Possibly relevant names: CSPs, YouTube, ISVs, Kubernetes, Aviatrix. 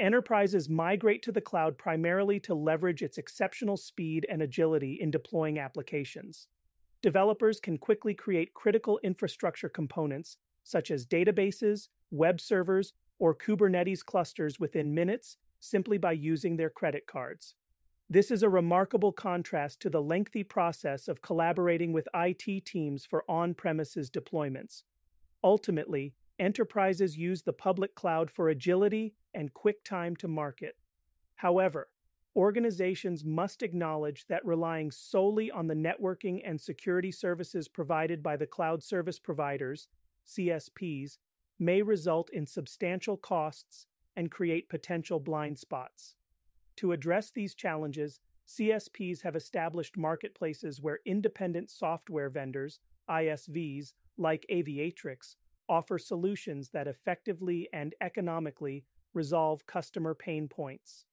enterprises migrate to the cloud primarily to leverage its exceptional speed and agility in deploying applications. Developers can quickly create critical infrastructure components, such as databases, web servers, or Kubernetes clusters within minutes simply by using their credit cards. This is a remarkable contrast to the lengthy process of collaborating with IT teams for on-premises deployments. Ultimately, enterprises use the public cloud for agility and quick time to market. However, organizations must acknowledge that relying solely on the networking and security services provided by the cloud service providers, CSPs, may result in substantial costs and create potential blind spots. To address these challenges, CSPs have established marketplaces where independent software vendors, ISVs, like Aviatrix, offer solutions that effectively and economically resolve customer pain points.